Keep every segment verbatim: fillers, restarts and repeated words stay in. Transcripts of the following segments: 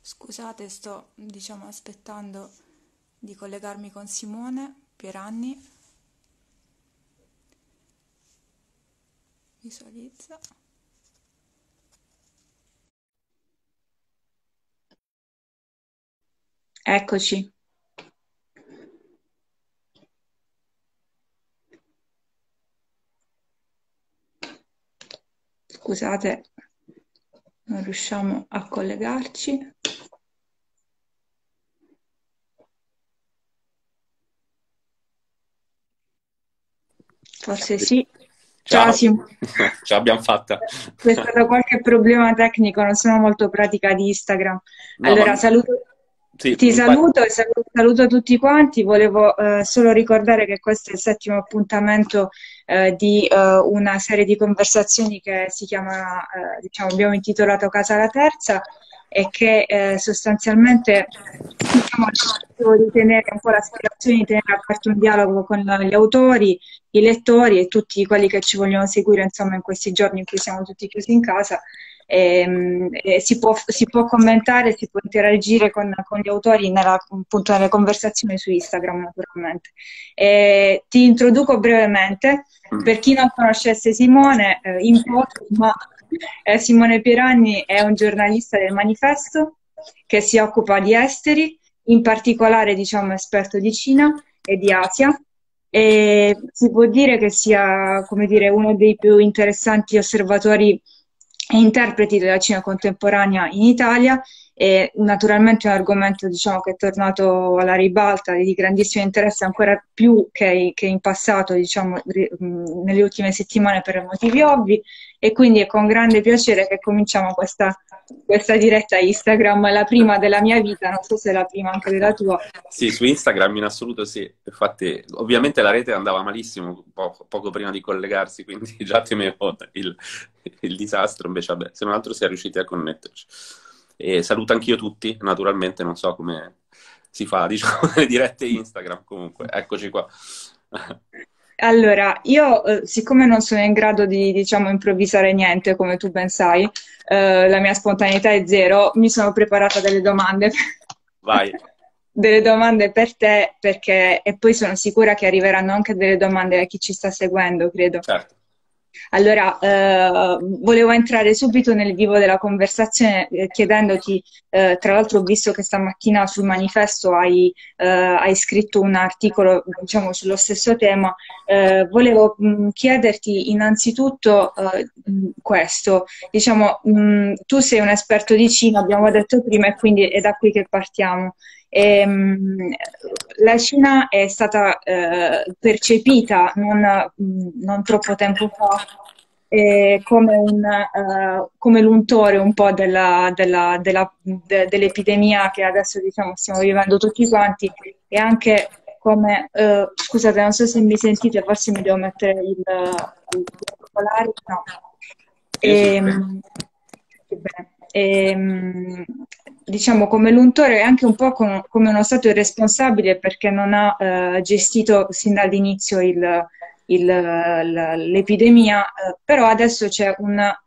Scusate, sto diciamo aspettando di collegarmi con Simone Pieranni. Visualizza. Eccoci. Scusate, non riusciamo a collegarci. Forse sì. Ciao, Simone. Ce l'abbiamo fatta. C'è stato qualche problema tecnico, non sono molto pratica di Instagram. No, allora, ma... saluto, sì, ti saluto e saluto, saluto tutti quanti. Volevo eh, solo ricordare che questo è il settimo appuntamento eh, di eh, una serie di conversazioni che si chiama, eh, diciamo, abbiamo intitolato Casa La Terza, e che eh, sostanzialmente diciamo, cerco di tenere un po' la situazione, di tenere aperto un dialogo con gli autori, i lettori e tutti quelli che ci vogliono seguire, insomma, in questi giorni in cui siamo tutti chiusi in casa. E, e si, può, si può commentare, si può interagire con, con gli autori nella, appunto, nelle conversazioni su Instagram, naturalmente. E ti introduco brevemente, per chi non conoscesse Simone, eh, in poco, ma eh, Simone Pieranni è un giornalista del Manifesto che si occupa di esteri, in particolare diciamo esperto di Cina e di Asia. E si può dire che sia, come dire, uno dei più interessanti osservatori e interpreti della Cina contemporanea in Italia, e naturalmente è un argomento, diciamo, che è tornato alla ribalta di grandissimo interesse ancora più che, che in passato, diciamo, nelle ultime settimane per motivi ovvi, e quindi è con grande piacere che cominciamo questa, questa diretta Instagram, la prima della mia vita, non so se è la prima anche della tua. Sì, su Instagram in assoluto sì, infatti ovviamente la rete andava malissimo poco, poco prima di collegarsi, quindi già temevo il, il disastro, invece vabbè, se non altro si è riusciti a connetterci. E saluto anch'io tutti, naturalmente non so come si fa, diciamo, le dirette Instagram, comunque, eccoci qua. Allora, io eh, siccome non sono in grado di, diciamo, improvvisare niente, come tu ben sai, eh, la mia spontaneità è zero, mi sono preparata delle domande. Vai. Delle domande per te, perché, e poi sono sicura che arriveranno anche delle domande a chi ci sta seguendo, credo. Certo. Allora, eh, volevo entrare subito nel vivo della conversazione eh, chiedendoti, eh, tra l'altro ho visto che stamattina sul Manifesto hai, eh, hai scritto un articolo, diciamo, sullo stesso tema, eh, volevo mh, chiederti innanzitutto eh, questo, diciamo, mh, tu sei un esperto di Cina, abbiamo detto prima, e quindi è da qui che partiamo. E, mh, la Cina è stata eh, percepita non, mh, non troppo tempo fa eh, come, un, uh, come l'untore un po' della, della, della, de, dell'epidemia che adesso, diciamo, stiamo vivendo tutti quanti, e anche come uh, scusate, non so se mi sentite, forse mi devo mettere il colare, no. E, mh, bene. E, diciamo, come l'untore, e anche un po' com come uno Stato irresponsabile, perché non ha eh, gestito sin dall'inizio l'epidemia, eh, però adesso c'è un eh,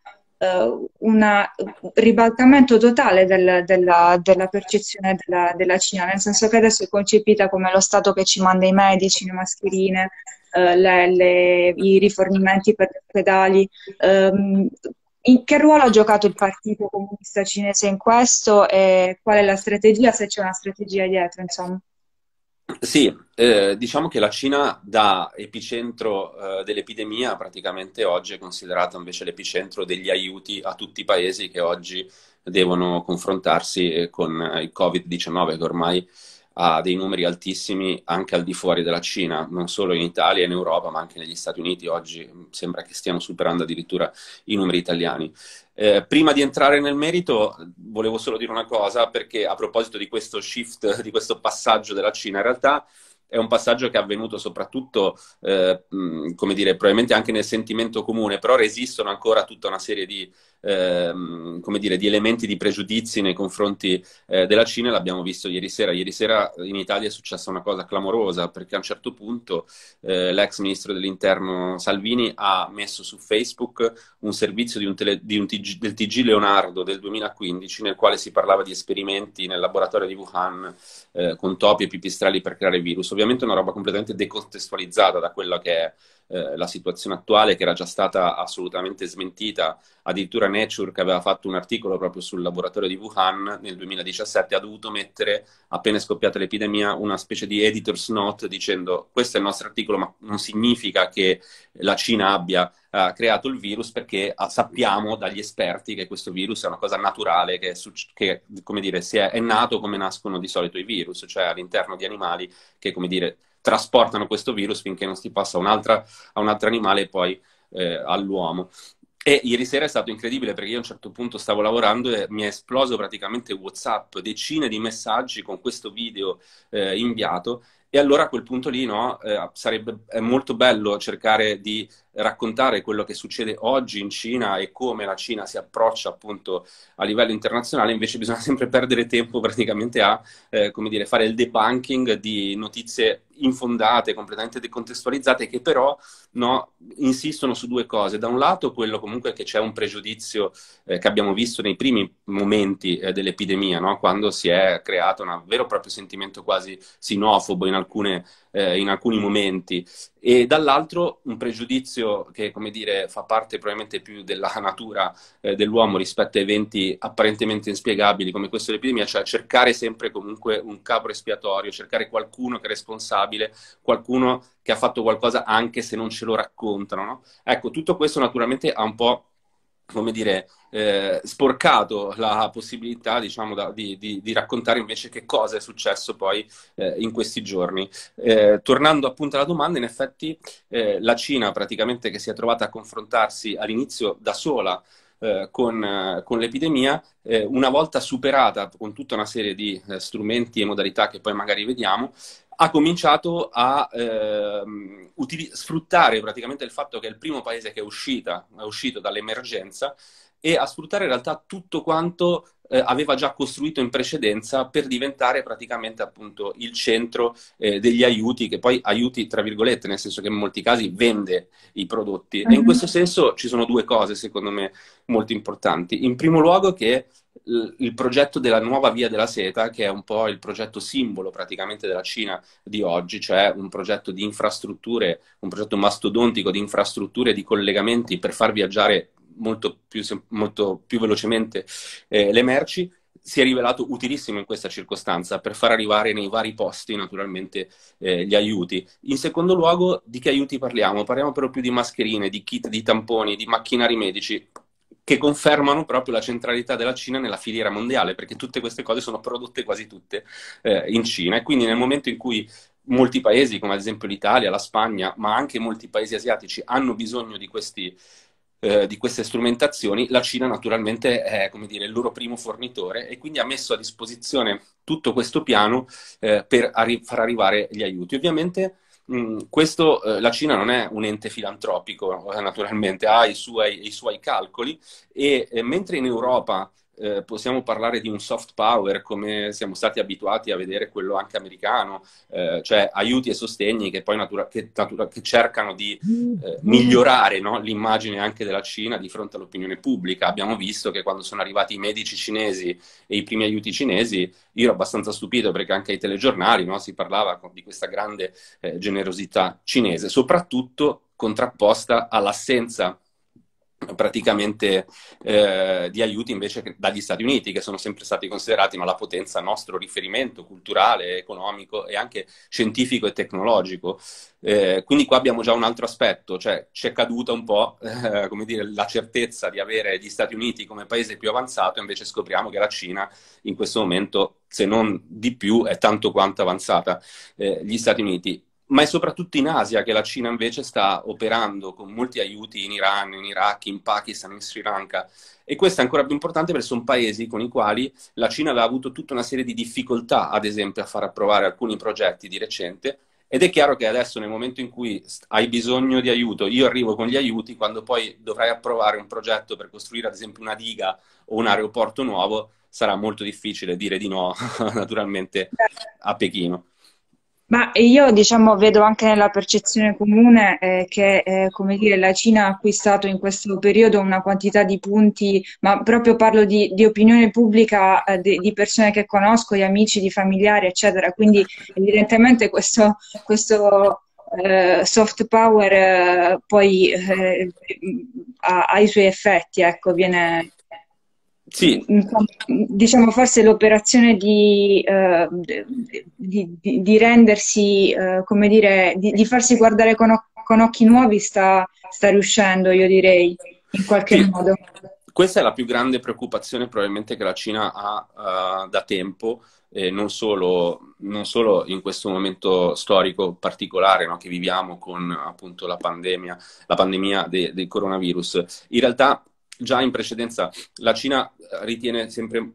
ribaltamento totale del, della, della percezione della, della Cina, nel senso che adesso è concepita come lo Stato che ci manda i medici, le mascherine, eh, le, le, i rifornimenti per gli ospedali. Ehm, In che ruolo ha giocato il Partito Comunista Cinese in questo, e qual è la strategia, se c'è una strategia dietro, insomma? Sì, eh, diciamo che la Cina, da epicentro eh, dell'epidemia, praticamente oggi è considerata invece l'epicentro degli aiuti a tutti i paesi che oggi devono confrontarsi con il Covid diciannove, che ormai ha dei numeri altissimi anche al di fuori della Cina, non solo in Italia e in Europa, ma anche negli Stati Uniti. Oggi sembra che stiano superando addirittura i numeri italiani. Eh, prima di entrare nel merito, volevo solo dire una cosa, perché a proposito di questo shift, di questo passaggio della Cina, in realtà è un passaggio che è avvenuto soprattutto, eh, come dire, probabilmente anche nel sentimento comune, però resistono ancora tutta una serie di ehm, come dire, di elementi di pregiudizi nei confronti eh, della Cina, l'abbiamo visto ieri sera. Ieri sera in Italia è successa una cosa clamorosa, perché a un certo punto eh, l'ex ministro dell'interno Salvini ha messo su Facebook un servizio di un tele, di un T G, del T G Leonardo del duemilaquindici, nel quale si parlava di esperimenti nel laboratorio di Wuhan eh, con topi e pipistrelli per creare virus. Ovviamente una roba completamente decontestualizzata da quella che è eh, la situazione attuale, che era già stata assolutamente smentita. Addirittura Nature, che aveva fatto un articolo proprio sul laboratorio di Wuhan nel duemiladiciassette, ha dovuto mettere, appena scoppiata l'epidemia, una specie di editor's note dicendo: questo è il nostro articolo, ma non significa che la Cina abbia uh, creato il virus, perché uh, sappiamo dagli esperti che questo virus è una cosa naturale, che, è, che come dire, si è, è nato come nascono di solito i virus, cioè all'interno di animali che, come dire, trasportano questo virus finché non si passa un'altra, a un altro animale e poi eh, all'uomo. E ieri sera è stato incredibile, perché io a un certo punto stavo lavorando e mi è esploso praticamente WhatsApp, decine di messaggi con questo video eh, inviato. E allora a quel punto lì, no, eh, sarebbe, è molto bello cercare di raccontare quello che succede oggi in Cina e come la Cina si approccia appunto a livello internazionale. Invece bisogna sempre perdere tempo praticamente a eh, come dire, fare il debunking di notizie infondate, completamente decontestualizzate, che però, no, insistono su due cose. Da un lato quello comunque che c'è un pregiudizio eh, che abbiamo visto nei primi momenti eh, dell'epidemia, no? Quando si è creato un vero e proprio sentimento quasi xenofobo in alcune, eh, in alcuni momenti, e dall'altro un pregiudizio che, come dire, fa parte probabilmente più della natura eh, dell'uomo rispetto a eventi apparentemente inspiegabili come questo dell'epidemia, cioè cercare sempre comunque un capro espiatorio, cercare qualcuno che è responsabile, qualcuno che ha fatto qualcosa anche se non ce lo raccontano, no? Ecco, tutto questo naturalmente ha un po', come dire, eh, sporcato la possibilità, diciamo, da, di, di, di raccontare invece che cosa è successo poi eh, in questi giorni. Eh, tornando appunto alla domanda, in effetti eh, la Cina praticamente che si è trovata a confrontarsi all'inizio da sola eh, con, eh, con l'epidemia, eh, una volta superata con tutta una serie di eh, strumenti e modalità che poi magari vediamo, ha cominciato a eh, sfruttare praticamente il fatto che è il primo paese che è, uscita, è uscito dall'emergenza, e a sfruttare in realtà tutto quanto eh, aveva già costruito in precedenza, per diventare praticamente appunto il centro eh, degli aiuti, che poi aiuti tra virgolette, nel senso che in molti casi vende i prodotti. Mm-hmm. E in questo senso ci sono due cose secondo me molto importanti. In primo luogo che il progetto della nuova via della seta, che è un po' il progetto simbolo praticamente della Cina di oggi, cioè un progetto di infrastrutture, un progetto mastodontico di infrastrutture e di collegamenti per far viaggiare molto più, molto più velocemente eh, le merci, si è rivelato utilissimo in questa circostanza per far arrivare nei vari posti naturalmente eh, gli aiuti. In secondo luogo, di che aiuti parliamo? Parliamo per lo più di mascherine, di kit, di tamponi, di macchinari medici, che confermano proprio la centralità della Cina nella filiera mondiale, perché tutte queste cose sono prodotte quasi tutte eh, in Cina. E quindi nel momento in cui molti paesi, come ad esempio l'Italia, la Spagna, ma anche molti paesi asiatici, hanno bisogno di questi... di queste strumentazioni, la Cina naturalmente è, come dire, il loro primo fornitore, e quindi ha messo a disposizione tutto questo piano eh, per arri- far arrivare gli aiuti. Ovviamente mh, questo, eh, la Cina non è un ente filantropico, eh, naturalmente ha i suoi, i suoi calcoli, e eh, mentre in Europa Eh, possiamo parlare di un soft power, come siamo stati abituati a vedere quello anche americano, eh, cioè aiuti e sostegni che poi natura- che, natura- che cercano di eh, migliorare, no, l'immagine anche della Cina di fronte all'opinione pubblica. Abbiamo visto che quando sono arrivati i medici cinesi e i primi aiuti cinesi, io ero abbastanza stupito, perché anche ai telegiornali, no, si parlava di questa grande eh, generosità cinese, soprattutto contrapposta all'assenza praticamente eh, di aiuti invece che dagli Stati Uniti, che sono sempre stati considerati, ma la potenza nostro riferimento culturale, economico e anche scientifico e tecnologico. Eh, quindi qua abbiamo già un altro aspetto, cioè c'è caduta un po' eh, come dire, la certezza di avere gli Stati Uniti come paese più avanzato, e invece scopriamo che la Cina in questo momento, se non di più, è tanto quanto avanzata eh, gli Stati Uniti. Ma è soprattutto in Asia che la Cina invece sta operando con molti aiuti in Iran, in Iraq, in Pakistan, in Sri Lanka. E questo è ancora più importante perché sono paesi con i quali la Cina aveva avuto tutta una serie di difficoltà, ad esempio, a far approvare alcuni progetti di recente, Ed è chiaro che adesso, nel momento in cui hai bisogno di aiuto, io arrivo con gli aiuti, quando poi dovrai approvare un progetto per costruire ad esempio una diga o un aeroporto nuovo, sarà molto difficile dire di no, naturalmente, a Pechino. Ma io, diciamo, vedo anche nella percezione comune eh, che, eh, come dire, la Cina ha acquistato in questo periodo una quantità di punti, ma proprio parlo di, di opinione pubblica, eh, di, di persone che conosco, di amici, di familiari, eccetera. Quindi evidentemente questo, questo eh, soft power eh, poi eh, ha, ha i suoi effetti, ecco, viene... Sì. Diciamo, forse l'operazione di, eh, di, di, di rendersi, eh, come dire, di, di farsi guardare con, con occhi nuovi sta, sta riuscendo, io direi, in qualche sì. modo. Questa è la più grande preoccupazione probabilmente che la Cina ha uh, da tempo, eh, non solo, non solo in questo momento storico particolare, no, che viviamo con appunto la pandemia, la pandemia de, del coronavirus. In realtà... Già in precedenza la Cina ritiene sempre,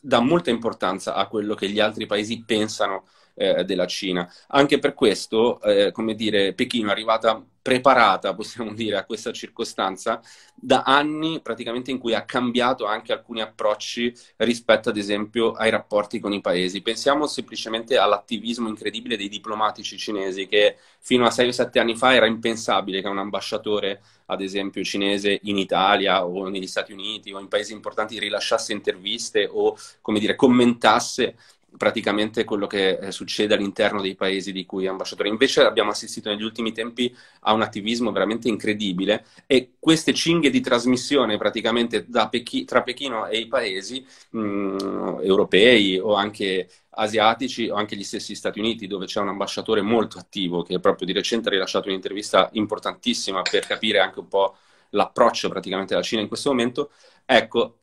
dà molta importanza a quello che gli altri paesi pensano eh, della Cina. Anche per questo, eh, come dire, Pechino è arrivata preparata, possiamo dire, a questa circostanza da anni praticamente in cui ha cambiato anche alcuni approcci rispetto ad esempio ai rapporti con i paesi. Pensiamo semplicemente all'attivismo incredibile dei diplomatici cinesi, che fino a sei o sette anni fa era impensabile che un ambasciatore, ad esempio cinese, in Italia o negli Stati Uniti o in paesi importanti rilasciasse interviste o, come dire, commentasse praticamente quello che eh, succede all'interno dei paesi di cui è ambasciatore. Invece abbiamo assistito negli ultimi tempi a un attivismo veramente incredibile, e queste cinghie di trasmissione praticamente da Pechi- tra Pechino e i paesi mh, europei o anche asiatici o anche gli stessi Stati Uniti, dove c'è un ambasciatore molto attivo che proprio di recente ha rilasciato un'intervista importantissima per capire anche un po' l'approccio praticamente della Cina in questo momento. Ecco,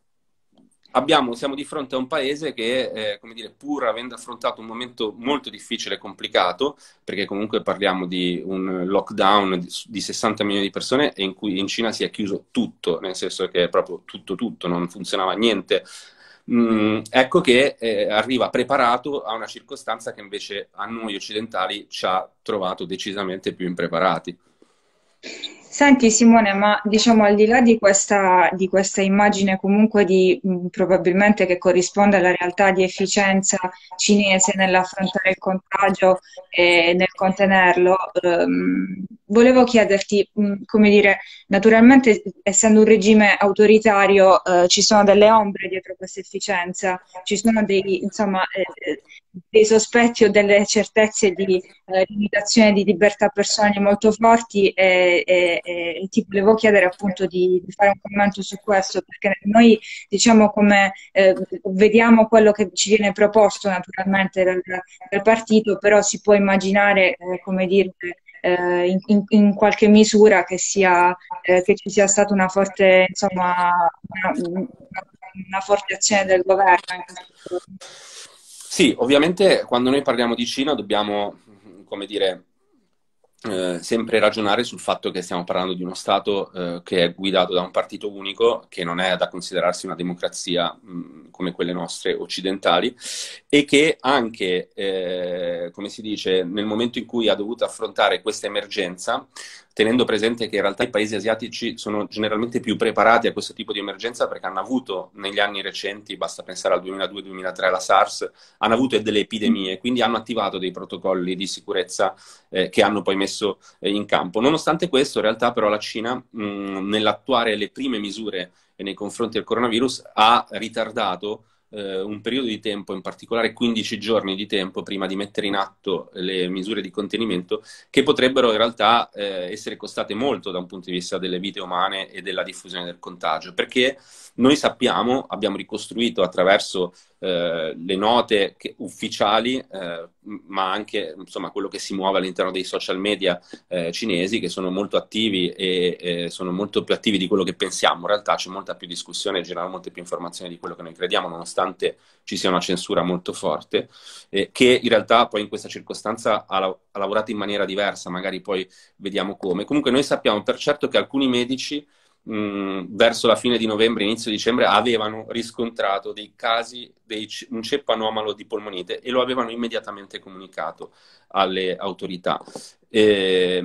Abbiamo, siamo di fronte a un paese che, eh, come dire, pur avendo affrontato un momento molto difficile e complicato, perché comunque parliamo di un lockdown di, di sessanta milioni di persone, e in cui in Cina si è chiuso tutto, nel senso che proprio tutto tutto, non funzionava niente, mm, ecco che eh, arriva preparato a una circostanza che invece a noi occidentali ci ha trovato decisamente più impreparati. Senti Simone, ma diciamo al di là di questa, di questa immagine comunque di, mh, probabilmente che corrisponde alla realtà di efficienza cinese nell'affrontare il contagio e nel contenerlo, ehm, volevo chiederti, mh, come dire, naturalmente essendo un regime autoritario eh, ci sono delle ombre dietro questa efficienza, ci sono dei, insomma, eh, dei sospetti o delle certezze di eh, limitazione di libertà personali molto forti, e, e E ti volevo chiedere appunto di, di fare un commento su questo, perché noi, diciamo, come eh, vediamo quello che ci viene proposto naturalmente dal, dal partito, però si può immaginare, eh, come dire, eh, in, in qualche misura che, sia, eh, che ci sia stata una forte, insomma, una, una forte azione del governo. Sì, ovviamente quando noi parliamo di Cina dobbiamo, come dire, Eh, sempre ragionare sul fatto che stiamo parlando di uno Stato eh, che è guidato da un partito unico, che non è da considerarsi una democrazia mh, come quelle nostre occidentali, e che anche, eh, come si dice, nel momento in cui ha dovuto affrontare questa emergenza, tenendo presente che in realtà i paesi asiatici sono generalmente più preparati a questo tipo di emergenza, perché hanno avuto negli anni recenti, basta pensare al duemiladue duemilatré, alla SARS, hanno avuto delle epidemie, quindi hanno attivato dei protocolli di sicurezza eh, che hanno poi messo eh, in campo. Nonostante questo, in realtà però la Cina, mh, nell'attuare le prime misure nei confronti del coronavirus, ha ritardato un periodo di tempo, in particolare quindici giorni di tempo, prima di mettere in atto le misure di contenimento, che potrebbero in realtà eh, essere costate molto da un punto di vista delle vite umane e della diffusione del contagio, perché noi sappiamo, abbiamo ricostruito attraverso eh, le note che, ufficiali, eh, ma anche, insomma, quello che si muove all'interno dei social media eh, cinesi, che sono molto attivi e eh, sono molto più attivi di quello che pensiamo. In realtà c'è molta più discussione e generano molte più informazioni di quello che noi crediamo, nonostante ci sia una censura molto forte, eh, che in realtà poi in questa circostanza ha, la- ha lavorato in maniera diversa, magari poi vediamo come. Comunque noi sappiamo per certo che alcuni medici mh, verso la fine di novembre, inizio dicembre, avevano riscontrato dei casi di un ceppo anomalo di polmonite e lo avevano immediatamente comunicato alle autorità. E,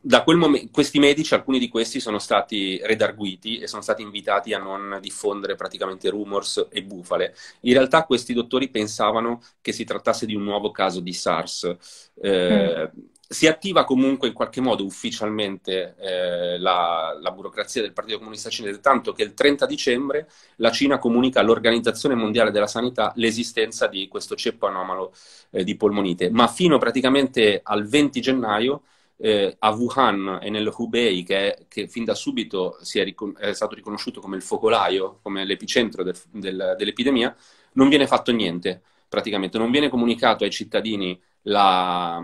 da quel momento, questi medici, alcuni di questi, sono stati redarguiti e sono stati invitati a non diffondere praticamente rumors e bufale. In realtà questi dottori pensavano che si trattasse di un nuovo caso di SARS. Eh, mm. Si attiva comunque in qualche modo ufficialmente eh, la, la burocrazia del Partito Comunista Cinese, tanto che il trenta dicembre la Cina comunica all'Organizzazione Mondiale della Sanità l'esistenza di questo ceppo anomalo eh, di polmonite, ma fino praticamente al venti gennaio eh, a Wuhan e nel Hubei, che, è, che fin da subito si è, ricon- è stato riconosciuto come il focolaio, come l'epicentro del, del, dell'epidemia, non viene fatto niente praticamente, non viene comunicato ai cittadini la...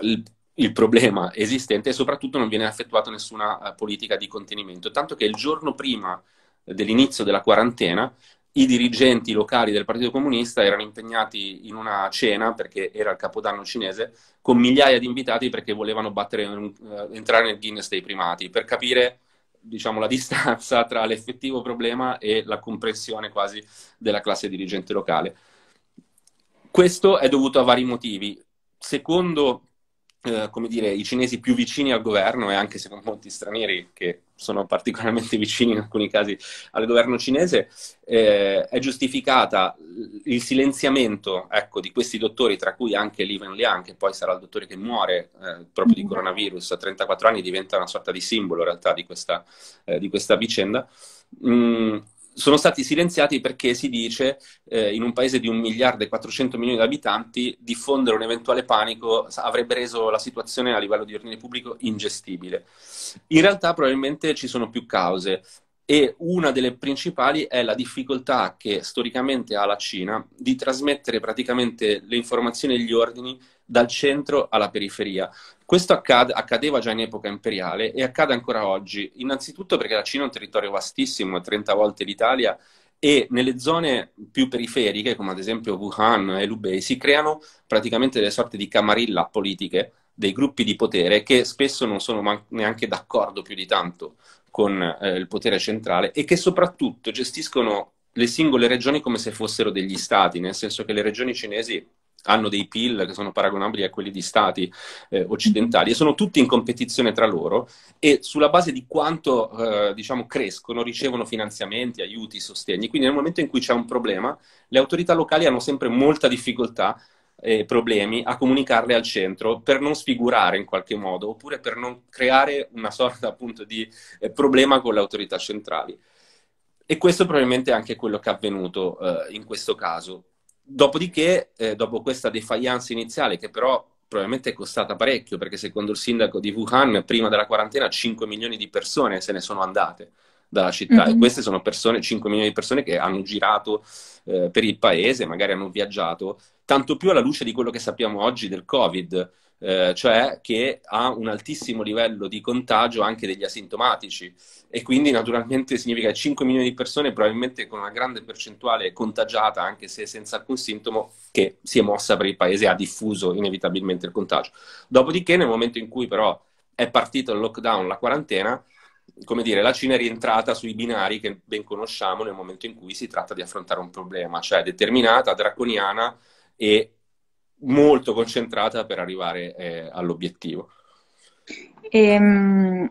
Il, il problema esistente e soprattutto non viene effettuata nessuna politica di contenimento, tanto che il giorno prima dell'inizio della quarantena i dirigenti locali del Partito Comunista erano impegnati in una cena, perché era il Capodanno cinese, con migliaia di invitati, perché volevano battere un, uh, entrare nel Guinness dei primati, per capire, diciamo, la distanza tra l'effettivo problema e la comprensione quasi della classe dirigente locale. Questo è dovuto a vari motivi. Secondo Eh, come dire, i cinesi più vicini al governo, e anche se con molti stranieri che sono particolarmente vicini in alcuni casi al governo cinese, eh, è giustificata il silenziamento, ecco, di questi dottori, tra cui anche Li Wenliang, che poi sarà il dottore che muore eh, proprio di coronavirus a trentaquattro anni, diventa una sorta di simbolo in realtà di questa, eh, di questa vicenda. Mm. Sono stati silenziati perché si dice, eh, in un paese di un miliardo e quattrocento milioni di abitanti, diffondere un eventuale panico avrebbe reso la situazione a livello di ordine pubblico ingestibile. In realtà probabilmente ci sono più cause e una delle principali è la difficoltà che storicamente ha la Cina di trasmettere praticamente le informazioni e gli ordini dal centro alla periferia. Questo accade, accadeva già in epoca imperiale e accade ancora oggi, innanzitutto perché la Cina è un territorio vastissimo, trenta volte l'Italia, e nelle zone più periferiche, come ad esempio Wuhan e Hubei, si creano praticamente delle sorte di camarilla politiche, dei gruppi di potere che spesso non sono neanche d'accordo più di tanto con eh, il potere centrale e che soprattutto gestiscono le singole regioni come se fossero degli stati, nel senso che le regioni cinesi hanno dei P I L che sono paragonabili a quelli di stati eh, occidentali e sono tutti in competizione tra loro e sulla base di quanto eh, diciamo crescono ricevono finanziamenti, aiuti, sostegni. Quindi nel momento in cui c'è un problema le autorità locali hanno sempre molta difficoltà e eh, problemi a comunicarle al centro per non sfigurare in qualche modo oppure per non creare una sorta appunto di eh, problema con le autorità centrali. E questo probabilmente è anche quello che è avvenuto eh, in questo caso. Dopodiché, eh, dopo questa defiance iniziale, che però probabilmente è costata parecchio, perché secondo il sindaco di Wuhan, prima della quarantena, cinque milioni di persone se ne sono andate dalla città. Mm-hmm. E queste sono persone, cinque milioni di persone che hanno girato eh, per il paese, magari hanno viaggiato, tanto più alla luce di quello che sappiamo oggi del Covid, eh, cioè che ha un altissimo livello di contagio anche degli asintomatici. E quindi naturalmente significa che cinque milioni di persone, probabilmente con una grande percentuale contagiata, anche se senza alcun sintomo, che si è mossa per il paese, ha diffuso inevitabilmente il contagio. Dopodiché, nel momento in cui però è partito il lockdown, la quarantena, come dire, la Cina è rientrata sui binari che ben conosciamo nel momento in cui si tratta di affrontare un problema, cioè determinata, draconiana e molto concentrata per arrivare eh, all'obiettivo. Ehm...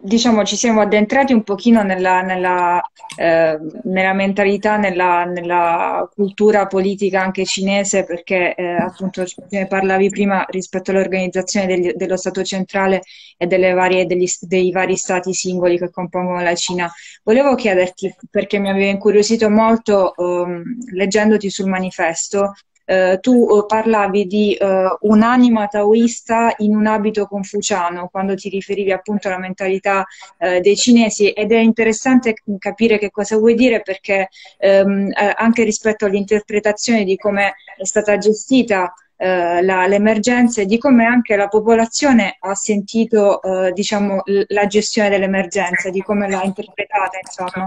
Diciamo, ci siamo addentrati un pochino nella, nella, eh, nella mentalità, nella, nella cultura politica anche cinese, perché eh, appunto ne parlavi prima rispetto all'organizzazione degli, dello Stato centrale e delle varie, degli, dei vari stati singoli che compongono la Cina. Volevo chiederti, perché mi aveva incuriosito molto eh, leggendoti sul manifesto, Uh, tu uh, parlavi di uh, un'anima taoista in un abito confuciano, quando ti riferivi appunto alla mentalità uh, dei cinesi, ed è interessante capire che cosa vuoi dire, perché um, eh, anche rispetto all'interpretazione di come è stata gestita uh, la, l'emergenza e di come anche la popolazione ha sentito uh, diciamo, l- la gestione dell'emergenza, di come l'ha interpretata, insomma.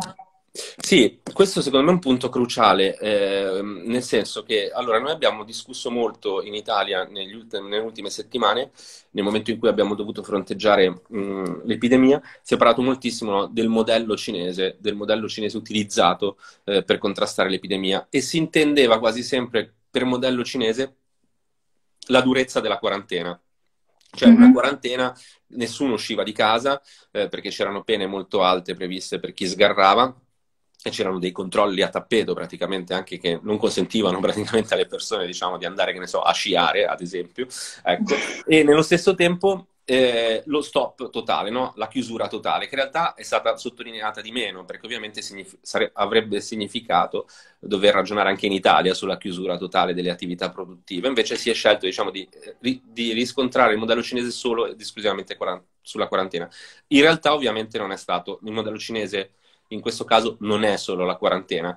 Sì, questo secondo me è un punto cruciale, eh, nel senso che allora noi abbiamo discusso molto in Italia negli ult- nelle ultime settimane, nel momento in cui abbiamo dovuto fronteggiare mh, l'epidemia, si è parlato moltissimo, no, del modello cinese, del modello cinese utilizzato eh, per contrastare l'epidemia, e si intendeva quasi sempre per modello cinese la durezza della quarantena. Cioè mm-hmm. una quarantena, nessuno usciva di casa eh, perché c'erano pene molto alte previste per chi sgarrava, e c'erano dei controlli a tappeto praticamente, anche che non consentivano praticamente alle persone, diciamo, di andare, che ne so, a sciare ad esempio, ecco. E nello stesso tempo eh, lo stop totale, no? La chiusura totale, che in realtà è stata sottolineata di meno, perché ovviamente signif- sare- avrebbe significato dover ragionare anche in Italia sulla chiusura totale delle attività produttive. Invece si è scelto, diciamo, di, di riscontrare il modello cinese solo ed esclusivamente quarant- sulla quarantena. In realtà ovviamente non è stato il modello cinese. In questo caso non è solo la quarantena,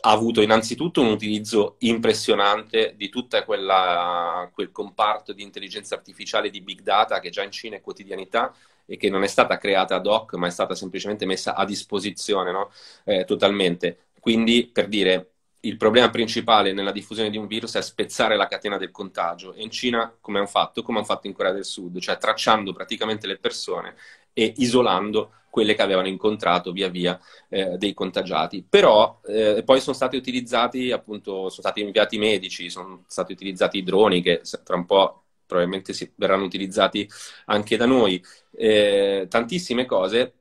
ha avuto innanzitutto un utilizzo impressionante di tutta quella, quel comparto di intelligenza artificiale, di big data, che già in Cina è quotidianità e che non è stata creata ad hoc, ma è stata semplicemente messa a disposizione, no? eh, totalmente. Quindi, per dire, il problema principale nella diffusione di un virus è spezzare la catena del contagio, e in Cina come hanno fatto? Come hanno fatto in Corea del Sud, cioè tracciando praticamente le persone e isolando quelle che avevano incontrato via via eh, dei contagiati. Però eh, poi sono stati utilizzati, appunto, sono stati inviati medici, sono stati utilizzati i droni, che tra un po' probabilmente si, verranno utilizzati anche da noi, eh, tantissime cose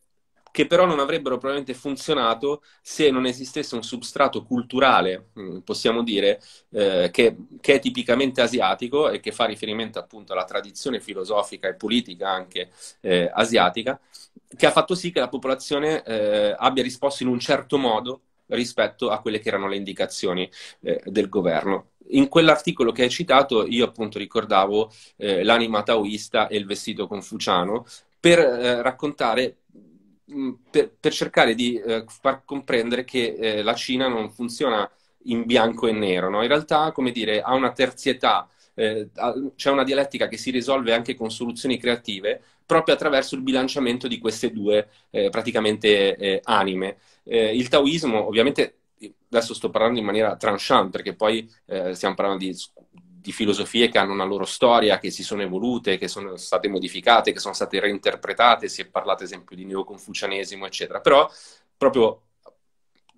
che però non avrebbero probabilmente funzionato se non esistesse un substrato culturale, possiamo dire, eh, che, che è tipicamente asiatico e che fa riferimento appunto alla tradizione filosofica e politica anche eh, asiatica, che ha fatto sì che la popolazione eh, abbia risposto in un certo modo rispetto a quelle che erano le indicazioni eh, del governo. In quell'articolo che hai citato io appunto ricordavo eh, l'anima taoista e il vestito confuciano per eh, raccontare Per, per cercare di eh, far comprendere che eh, la Cina non funziona in bianco e nero, no? In realtà, come dire, ha una terzietà, eh, ha, c'è una dialettica che si risolve anche con soluzioni creative proprio attraverso il bilanciamento di queste due eh, praticamente eh, anime. Eh, il taoismo, ovviamente, adesso sto parlando in maniera tranchant, perché poi eh, stiamo parlando di... di filosofie che hanno una loro storia, che si sono evolute, che sono state modificate, che sono state reinterpretate, si è parlato ad esempio di neoconfucianesimo, eccetera. Però proprio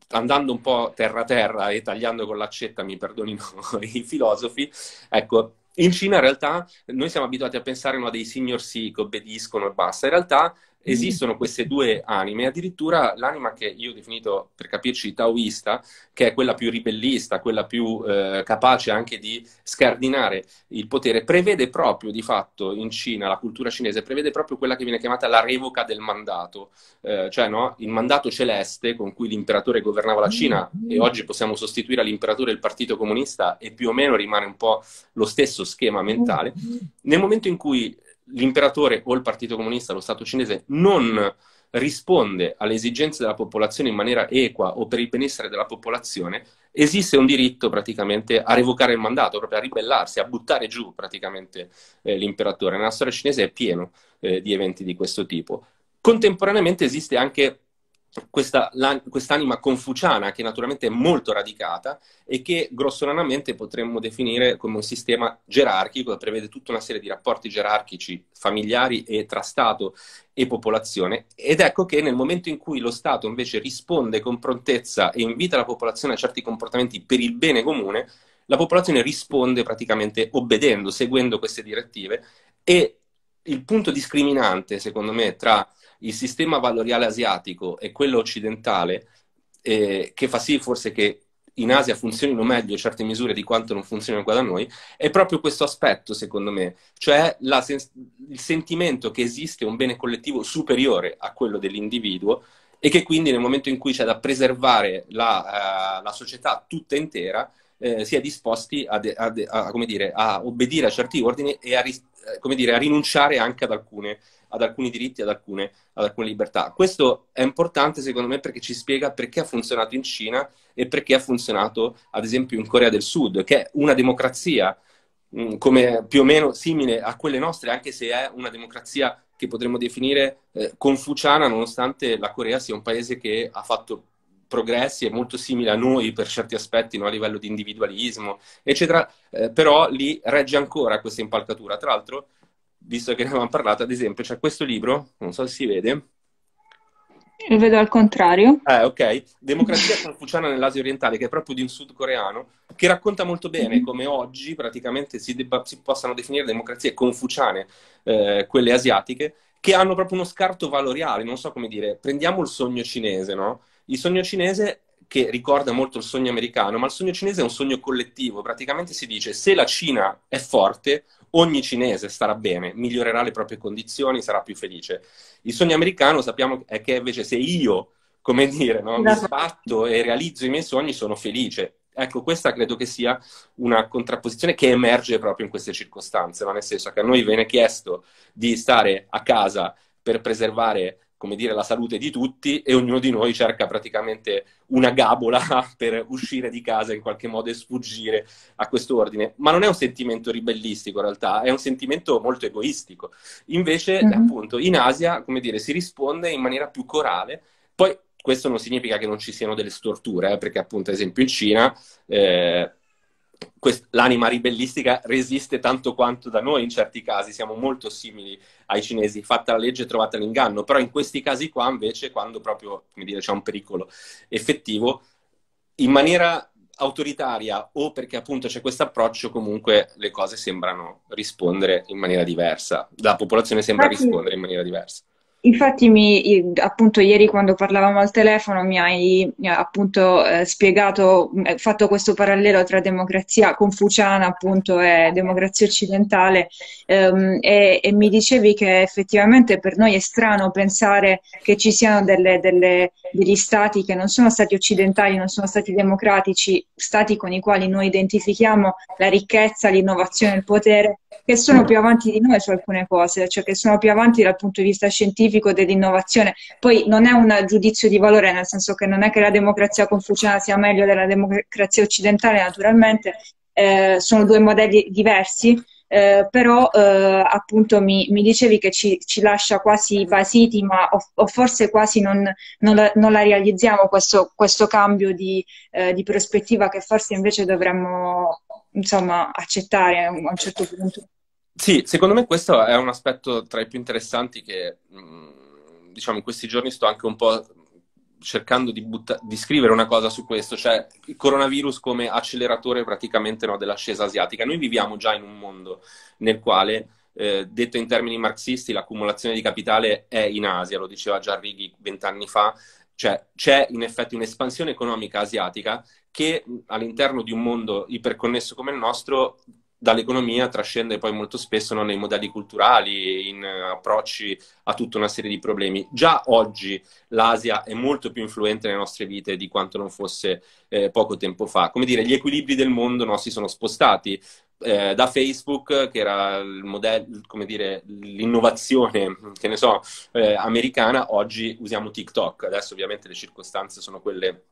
andando un po' terra terra e tagliando con l'accetta, mi perdonino i filosofi, ecco, in Cina in realtà noi siamo abituati a pensare, no, a dei signor sì che obbediscono e basta. In realtà esistono queste due anime, addirittura l'anima che io ho definito, per capirci, taoista, che è quella più ribellista, quella più eh, capace anche di scardinare il potere, prevede proprio di fatto in Cina, la cultura cinese prevede proprio quella che viene chiamata la revoca del mandato, eh, cioè, no, il mandato celeste con cui l'imperatore governava la Cina, e oggi possiamo sostituire all'imperatore il partito comunista e più o meno rimane un po' lo stesso schema mentale. Nel momento in cui l'imperatore o il partito comunista, lo Stato cinese, non risponde alle esigenze della popolazione in maniera equa o per il benessere della popolazione, esiste un diritto praticamente a revocare il mandato, proprio a ribellarsi, a buttare giù praticamente eh, l'imperatore. Nella storia cinese è pieno eh, di eventi di questo tipo. Contemporaneamente esiste anche questa, la, quest'anima confuciana, che naturalmente è molto radicata e che grossolanamente potremmo definire come un sistema gerarchico che prevede tutta una serie di rapporti gerarchici familiari e tra Stato e popolazione, ed ecco che nel momento in cui lo Stato invece risponde con prontezza e invita la popolazione a certi comportamenti per il bene comune, la popolazione risponde praticamente obbedendo, seguendo queste direttive. E il punto discriminante, secondo me, tra il sistema valoriale asiatico e quello occidentale, eh, che fa sì forse che in Asia funzionino meglio certe misure di quanto non funzionino qua da noi, è proprio questo aspetto, secondo me, cioè la sens- il sentimento che esiste un bene collettivo superiore a quello dell'individuo, e che quindi nel momento in cui c'è da preservare la, uh, la società tutta intera, eh, si è disposti a, de- a, de- a, come dire, a obbedire a certi ordini e a, ri- come dire, a rinunciare anche ad alcune ad alcuni diritti, ad alcune, ad alcune libertà. Questo è importante, secondo me, perché ci spiega perché ha funzionato in Cina e perché ha funzionato, ad esempio, in Corea del Sud, che è una democrazia mh, come più o meno simile a quelle nostre, anche se è una democrazia che potremmo definire eh, confuciana, nonostante la Corea sia un paese che ha fatto progressi e molto simile a noi per certi aspetti, no? A livello di individualismo, eccetera, eh, però lì regge ancora questa impalcatura. Tra l'altro, visto che ne avevamo parlato, ad esempio, c'è questo libro, non so se si vede. Lo vedo al contrario. Eh, ok. Democrazia confuciana nell'Asia orientale, che è proprio di un sudcoreano, che racconta molto bene come oggi praticamente si, debba, si possano definire democrazie confuciane, eh, quelle asiatiche, che hanno proprio uno scarto valoriale, non so come dire. Prendiamo il sogno cinese, no? Il sogno cinese, che ricorda molto il sogno americano, ma il sogno cinese è un sogno collettivo. Praticamente si dice, se la Cina è forte, ogni cinese starà bene, migliorerà le proprie condizioni, sarà più felice. Il sogno americano, sappiamo, è che invece se io, come dire, no, mi sbatto e realizzo i miei sogni, sono felice. Ecco, questa credo che sia una contrapposizione che emerge proprio in queste circostanze, ma nel senso che a noi viene chiesto di stare a casa per preservare, come dire, la salute di tutti, e ognuno di noi cerca praticamente una gabola per uscire di casa in qualche modo e sfuggire a questo ordine. Ma non è un sentimento ribellistico in realtà, è un sentimento molto egoistico. Invece, mm-hmm. appunto, in Asia, come dire, si risponde in maniera più corale. Poi questo non significa che non ci siano delle storture, eh, perché appunto, ad esempio, in Cina... Eh, l'anima ribellistica resiste tanto quanto da noi in certi casi, siamo molto simili ai cinesi, fatta la legge trovata l'inganno, però in questi casi qua invece, quando proprio, come dire, c'è un pericolo effettivo, in maniera autoritaria o perché appunto c'è questo approccio, comunque le cose sembrano rispondere in maniera diversa, la popolazione sembra rispondere in maniera diversa. Infatti, mi, appunto, ieri quando parlavamo al telefono mi hai appunto eh, spiegato, fatto questo parallelo tra democrazia confuciana, appunto, e democrazia occidentale, ehm, e, e mi dicevi che effettivamente per noi è strano pensare che ci siano delle, delle, degli stati che non sono stati occidentali, non sono stati democratici, stati con i quali noi identifichiamo la ricchezza, l'innovazione, il potere, che sono più avanti di noi su alcune cose, cioè che sono più avanti dal punto di vista scientifico, dell'innovazione. Poi non è un giudizio di valore, nel senso che non è che la democrazia confuciana sia meglio della democrazia occidentale, naturalmente, eh, sono due modelli diversi, eh, però eh, appunto mi, mi dicevi che ci, ci lascia quasi basiti, ma o, o forse quasi non, non, la, non la realizziamo questo, questo cambio di, eh, di prospettiva, che forse invece dovremmo, insomma, accettare a un certo punto. Sì, secondo me questo è un aspetto tra i più interessanti che, diciamo, in questi giorni sto anche un po' cercando di, butta- di scrivere una cosa su questo, cioè il coronavirus come acceleratore praticamente, no, dell'ascesa asiatica. Noi viviamo già in un mondo nel quale, eh, detto in termini marxisti, l'accumulazione di capitale è in Asia, lo diceva Gianrighi vent'anni fa, cioè c'è in effetti un'espansione economica asiatica che all'interno di un mondo iperconnesso come il nostro... dall'economia trascende poi molto spesso, no, nei modelli culturali, in approcci a tutta una serie di problemi. Già oggi l'Asia è molto più influente nelle nostre vite di quanto non fosse eh, poco tempo fa. Come dire, gli equilibri del mondo, no, si sono spostati. Eh, da Facebook, che era il modello, come dire, l'innovazione, che ne so, eh, americana, oggi usiamo TikTok. Adesso ovviamente le circostanze sono quelle...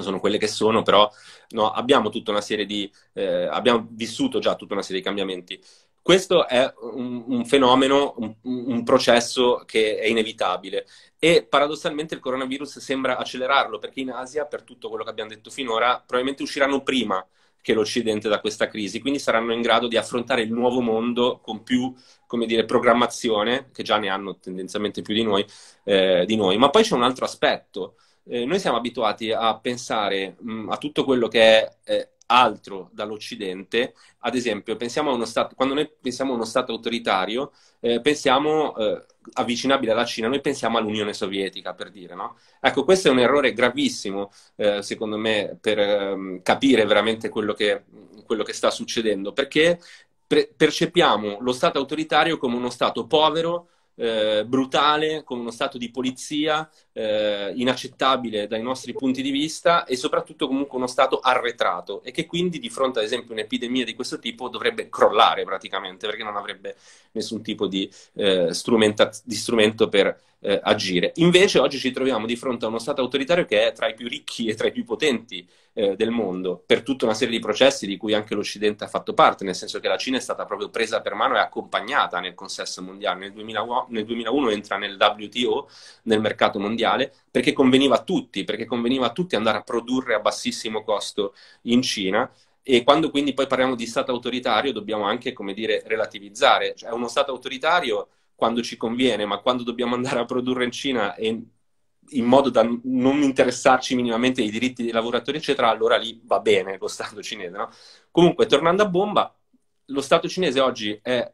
sono quelle che sono, però, no, abbiamo tutta una serie di eh, abbiamo vissuto già tutta una serie di cambiamenti. Questo è un, un fenomeno, un, un processo che è inevitabile, e paradossalmente il coronavirus sembra accelerarlo, perché in Asia, per tutto quello che abbiamo detto finora, probabilmente usciranno prima che l'Occidente da questa crisi, quindi saranno in grado di affrontare il nuovo mondo con più, come dire, programmazione, che già ne hanno tendenzialmente più di noi, eh, di noi. Ma poi c'è un altro aspetto. Eh, noi siamo abituati a pensare mh, a tutto quello che è eh, altro dall'Occidente. Ad esempio, pensiamo a uno stato, quando noi pensiamo a uno stato autoritario, eh, pensiamo eh, avvicinabile alla Cina, noi pensiamo all'Unione Sovietica, per dire, no? Ecco, questo è un errore gravissimo, eh, secondo me, per eh, capire veramente quello che, quello che sta succedendo, perché pre- percepiamo lo stato autoritario come uno stato povero, Eh, brutale, con uno stato di polizia eh, inaccettabile dai nostri punti di vista, e soprattutto comunque uno stato arretrato, e che quindi di fronte ad esempio a un'epidemia di questo tipo dovrebbe crollare praticamente, perché non avrebbe nessun tipo di, eh, strumenta- di strumento per eh, agire. Invece oggi ci troviamo di fronte a uno Stato autoritario che è tra i più ricchi e tra i più potenti eh, del mondo, per tutta una serie di processi di cui anche l'Occidente ha fatto parte, nel senso che la Cina è stata proprio presa per mano e accompagnata nel consesso mondiale. Nel, duemilauno entra nel W T O, nel mercato mondiale, perché conveniva a tutti, perché conveniva a tutti andare a produrre a bassissimo costo in Cina. E quando quindi poi parliamo di Stato autoritario dobbiamo anche, come dire, relativizzare. Cioè, uno Stato autoritario quando ci conviene, ma quando dobbiamo andare a produrre in Cina e in modo da non interessarci minimamente ai diritti dei lavoratori, eccetera, allora lì va bene lo Stato cinese, no? Comunque, tornando a bomba, lo Stato cinese oggi è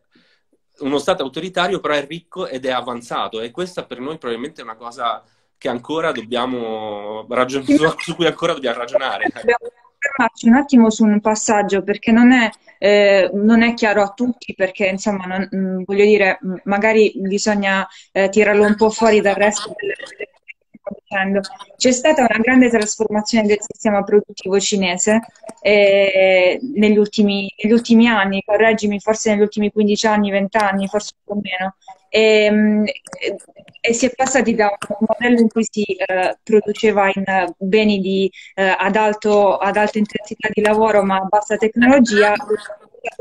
uno Stato autoritario, però è ricco ed è avanzato, e questa per noi probabilmente è una cosa che ancora dobbiamo ragionare, su cui ancora dobbiamo ragionare. Fermarci un attimo su un passaggio, perché non è, eh, non è chiaro a tutti, perché insomma non, mh, voglio dire, mh, magari bisogna eh, tirarlo un po' fuori dal resto delle cose che sto dicendo. C'è stata una grande trasformazione del sistema produttivo cinese eh, negli, ultimi, negli ultimi anni, correggimi, forse negli ultimi quindici anni, venti anni, forse un po' meno. E, e, e si è passati da un modello in cui si eh, produceva in beni di, eh, ad, alto, ad alta intensità di lavoro ma a bassa tecnologia,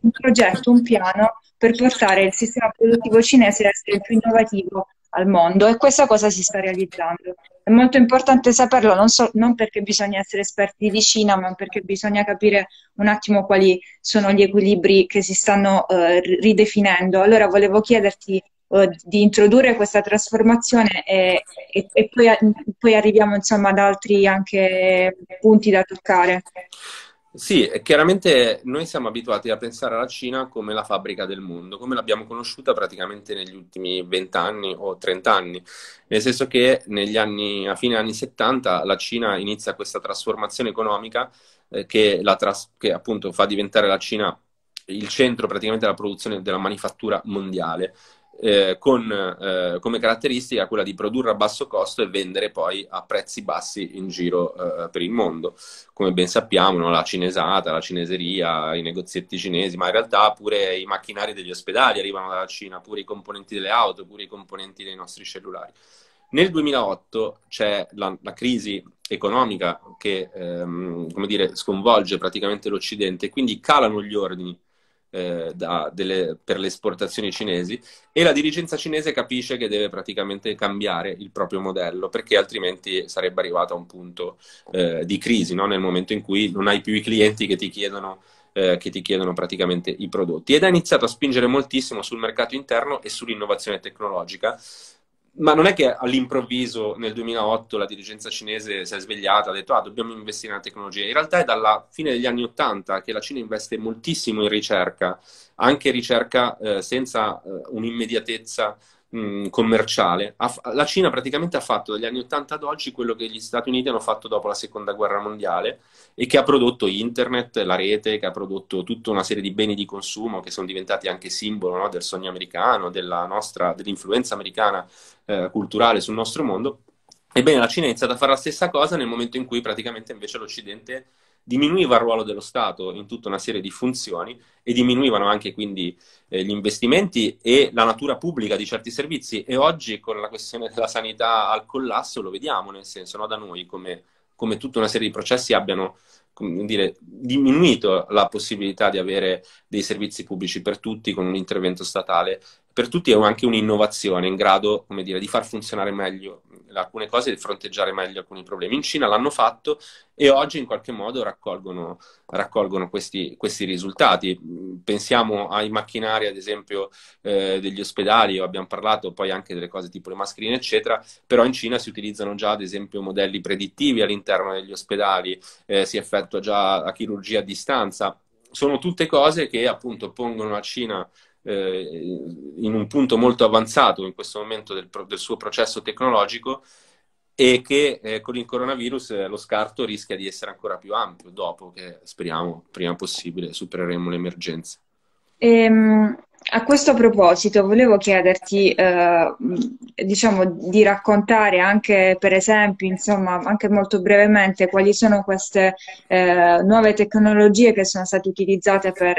un progetto, un piano per portare il sistema produttivo cinese ad essere il più innovativo al mondo, e questa cosa si sta realizzando. È molto importante saperlo, non, so, non perché bisogna essere esperti di Cina, ma perché bisogna capire un attimo quali sono gli equilibri che si stanno eh, ridefinendo. Allora volevo chiederti di introdurre questa trasformazione e, e, e poi, poi arriviamo insomma ad altri anche punti da toccare. Sì, chiaramente noi siamo abituati a pensare alla Cina come la fabbrica del mondo, come l'abbiamo conosciuta praticamente negli ultimi vent'anni o trent'anni, nel senso che negli anni, a fine anni settanta la Cina inizia questa trasformazione economica eh, che, la tras- che appunto fa diventare la Cina il centro praticamente della produzione della manifattura mondiale. Eh, con eh, come caratteristica quella di produrre a basso costo e vendere poi a prezzi bassi in giro eh, per il mondo. Come ben sappiamo, no? La cinesata, la cineseria, i negozietti cinesi, ma in realtà pure i macchinari degli ospedali arrivano dalla Cina, pure i componenti delle auto, pure i componenti dei nostri cellulari. Nel duemilaotto c'è la, la crisi economica che ehm, come dire, sconvolge praticamente l'Occidente, quindi calano gli ordini Da, delle, per le esportazioni cinesi, e la dirigenza cinese capisce che deve praticamente cambiare il proprio modello, perché altrimenti sarebbe arrivata a un punto eh, di crisi, no? Nel momento in cui non hai più i clienti che ti chiedono eh, che ti chiedono praticamente i prodotti, ed ha iniziato a spingere moltissimo sul mercato interno e sull'innovazione tecnologica. Ma non è che all'improvviso nel duemilaotto la dirigenza cinese si è svegliata e ha detto ah, dobbiamo investire nella tecnologia. In realtà è dalla fine degli anni ottanta che la Cina investe moltissimo in ricerca, anche ricerca eh, senza eh, un'immediatezza mh, commerciale. Ha, la Cina praticamente ha fatto dagli anni ottanta ad oggi quello che gli Stati Uniti hanno fatto dopo la Seconda Guerra Mondiale, e che ha prodotto internet, la rete, che ha prodotto tutta una serie di beni di consumo che sono diventati anche simbolo, no? Del sogno americano, della nostra, dell'influenza americana culturale sul nostro mondo. Ebbene, la Cina ha iniziato a fare la stessa cosa nel momento in cui praticamente invece l'Occidente diminuiva il ruolo dello Stato in tutta una serie di funzioni, e diminuivano anche quindi eh, gli investimenti e la natura pubblica di certi servizi. E oggi con la questione della sanità al collasso lo vediamo, nel senso, no? Da noi come, come tutta una serie di processi abbiano, come dire, diminuito la possibilità di avere dei servizi pubblici per tutti, con un intervento statale per tutti, è anche un'innovazione in grado, come dire, di far funzionare meglio alcune cose e di fronteggiare meglio alcuni problemi. In Cina l'hanno fatto e oggi in qualche modo raccolgono, raccolgono questi, questi risultati. Pensiamo ai macchinari, ad esempio, eh, degli ospedali, abbiamo parlato poi anche delle cose tipo le mascherine, eccetera, però in Cina si utilizzano già, ad esempio, modelli predittivi all'interno degli ospedali, eh, si effettua già la chirurgia a distanza. Sono tutte cose che appunto pongono la Cina in un punto molto avanzato in questo momento del, pro- del suo processo tecnologico, e che eh, con il coronavirus eh, lo scarto rischia di essere ancora più ampio dopo che, speriamo, prima possibile supereremo l'emergenza. Ehm, a questo proposito volevo chiederti eh, diciamo di raccontare anche, per esempio, insomma, anche molto brevemente quali sono queste eh, nuove tecnologie che sono state utilizzate per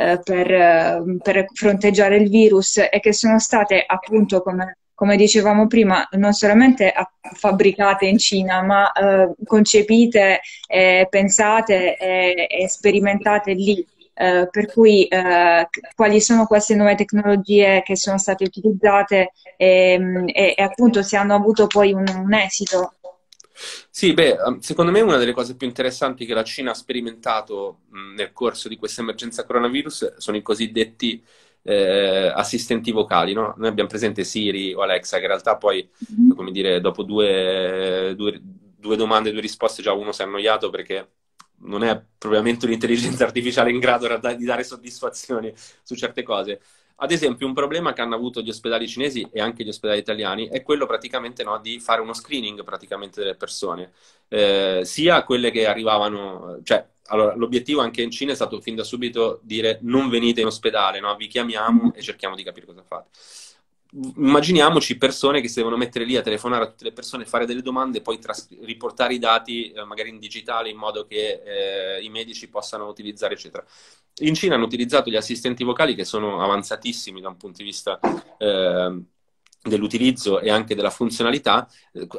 Per, per fronteggiare il virus, e che sono state, appunto, come come dicevamo prima, non solamente fabbricate in Cina, ma eh, concepite, eh, pensate e eh, sperimentate lì. Eh, per cui eh, quali sono queste nuove tecnologie che sono state utilizzate e, e, e appunto se hanno avuto poi un, un esito. Sì, beh, secondo me una delle cose più interessanti che la Cina ha sperimentato nel corso di questa emergenza coronavirus sono i cosiddetti eh, assistenti vocali, no? Noi abbiamo presente Siri o Alexa, che in realtà poi, mm-hmm. come dire, dopo due, due, due domande e due risposte già uno si è annoiato, perché non è probabilmente un'intelligenza artificiale in grado di dare soddisfazione su certe cose. Ad esempio, un problema che hanno avuto gli ospedali cinesi e anche gli ospedali italiani è quello praticamente no, di fare uno screening praticamente delle persone, eh, sia quelle che arrivavano, cioè, allora, l'obiettivo anche in Cina è stato fin da subito dire non venite in ospedale, no? Vi chiamiamo e cerchiamo di capire cosa fate. Immaginiamoci persone che si devono mettere lì a telefonare a tutte le persone, fare delle domande e poi riportare i dati eh, magari in digitale in modo che eh, i medici possano utilizzare, eccetera. In Cina hanno utilizzato gli assistenti vocali, che sono avanzatissimi da un punto di vista eh, dell'utilizzo e anche della funzionalità,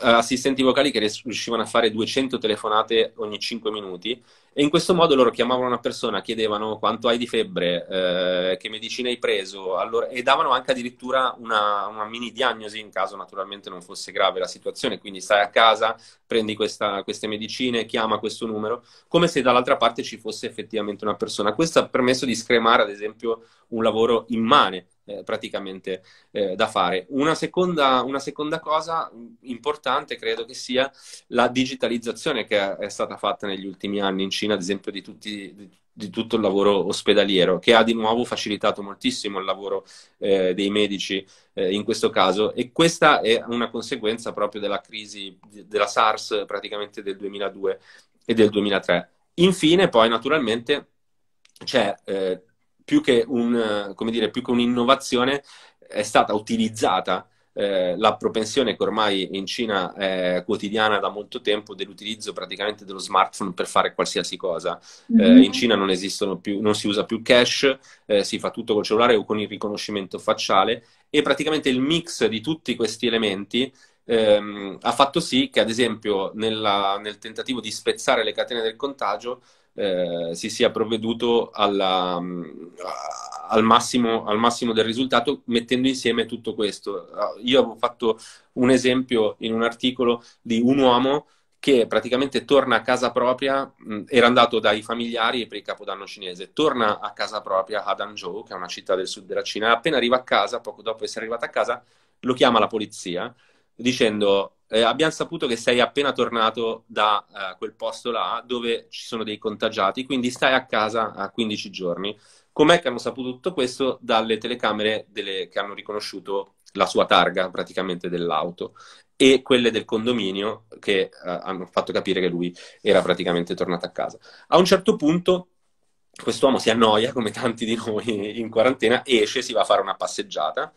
assistenti vocali che riuscivano a fare duecento telefonate ogni cinque minuti, e in questo modo loro chiamavano una persona, chiedevano quanto hai di febbre, eh, che medicina hai preso, allora, e davano anche addirittura una, una mini diagnosi in caso naturalmente non fosse grave la situazione, quindi stai a casa, prendi questa, queste medicine, chiama questo numero, come se dall'altra parte ci fosse effettivamente una persona. Questo ha permesso di scremare, ad esempio, un lavoro immane praticamente eh, da fare. Una seconda, una seconda cosa importante credo che sia la digitalizzazione che è stata fatta negli ultimi anni in Cina, ad esempio, di tutti, di, di tutto il lavoro ospedaliero, che ha di nuovo facilitato moltissimo il lavoro eh, dei medici eh, in questo caso, e questa è una conseguenza proprio della crisi della SARS praticamente del duemiladue e del duemilatré. Infine poi naturalmente c'è eh, più che un, come dire, più che un'innovazione è stata utilizzata eh, la propensione che ormai in Cina è quotidiana da molto tempo dell'utilizzo praticamente dello smartphone per fare qualsiasi cosa. Mm-hmm. eh, in Cina non esistono più, non si usa più cash, eh, si fa tutto col cellulare o con il riconoscimento facciale, e praticamente il mix di tutti questi elementi ehm, ha fatto sì che, ad esempio, nella, nel tentativo di spezzare le catene del contagio Eh, si sia provveduto alla, al, massimo, al massimo del risultato, mettendo insieme tutto questo. Io avevo fatto un esempio in un articolo di un uomo che praticamente torna a casa propria, mh, era andato dai familiari per il Capodanno cinese, torna a casa propria ad Anjou, che è una città del sud della Cina. Appena arriva a casa, poco dopo essere arrivato a casa, lo chiama la polizia dicendo: Eh, abbiamo saputo che sei appena tornato da eh, quel posto là dove ci sono dei contagiati, quindi stai a casa a quindici giorni. Com'è che hanno saputo tutto questo? Dalle telecamere delle... che hanno riconosciuto la sua targa praticamente dell'auto, e quelle del condominio che eh, hanno fatto capire che lui era praticamente tornato a casa. A un certo punto quest'uomo si annoia, come tanti di noi in quarantena, esce, si va a fare una passeggiata,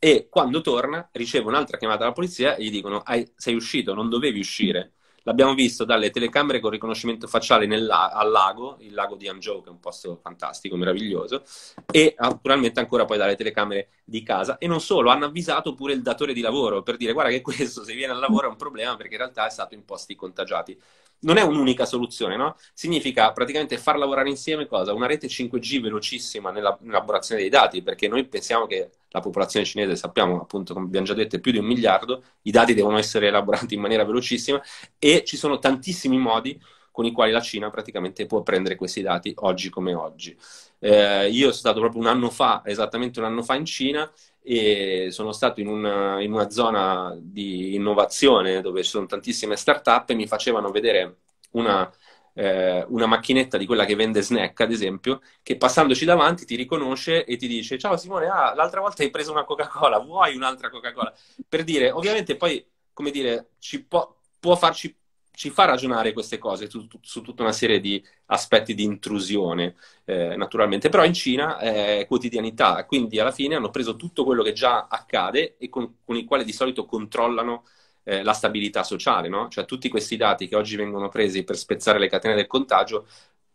e quando torna riceve un'altra chiamata alla polizia e gli dicono: sei uscito, non dovevi uscire, l'abbiamo visto dalle telecamere con riconoscimento facciale nel, al lago, il lago di Anjou, che è un posto fantastico, meraviglioso, e naturalmente ancora poi dalle telecamere di casa. E non solo, hanno avvisato pure il datore di lavoro per dire: guarda che questo, se viene al lavoro, è un problema, perché in realtà è stato in posti contagiati. Non è un'unica soluzione, no? Significa praticamente far lavorare insieme cosa? Una rete cinque G velocissima nell'elaborazione dei dati, perché noi pensiamo che la popolazione cinese, sappiamo appunto, come abbiamo già detto, è più di un miliardo, i dati devono essere elaborati in maniera velocissima, e ci sono tantissimi modi con i quali la Cina praticamente può prendere questi dati oggi come oggi. Eh, io sono stato proprio un anno fa, esattamente un anno fa in Cina, e sono stato in una, in una zona di innovazione dove ci sono tantissime start-up, e mi facevano vedere una, eh, una macchinetta di quella che vende snack, ad esempio, che passandoci davanti ti riconosce e ti dice: ciao Simone, ah, l'altra volta hai preso una Coca-Cola, vuoi un'altra Coca-Cola? Per dire, ovviamente poi, come dire, ci può, può farci ci fa ragionare queste cose su, su tutta una serie di aspetti di intrusione, eh, naturalmente. Però in Cina è quotidianità, quindi alla fine hanno preso tutto quello che già accade e con, con il quale di solito controllano eh, la stabilità sociale, no? Cioè tutti questi dati che oggi vengono presi per spezzare le catene del contagio,